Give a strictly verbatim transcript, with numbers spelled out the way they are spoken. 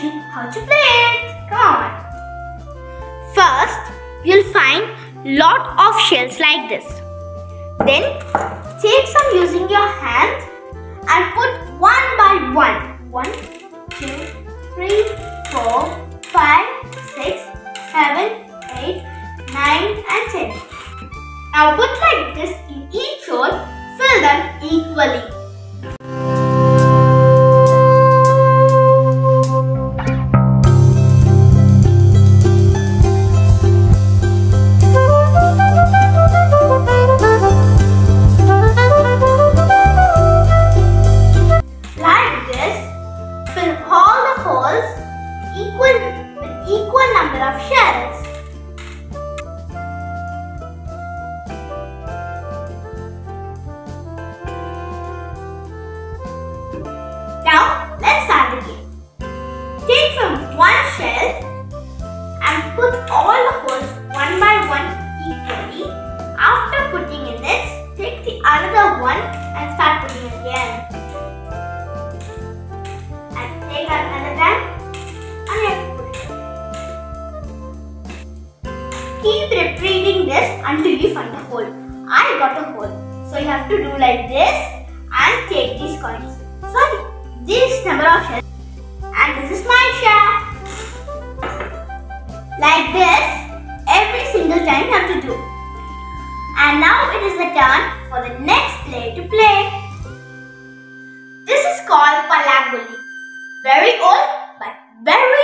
teach you how to play it. Come on. First, you'll find lot of shells like this. Then, take some using your hand and put one by one. One, two, three, four, five, six, seven, eight, nine, and ten. Now put like this in each roll. Fill them equally. Keep repeating this until you find a hole. I got a hole. So you have to do like this and take these coins. So this number of shells. And this is my share. Like this, every single time you have to do. And now it is the turn for the next player to play. This is called Pallanguzhi. Very old but very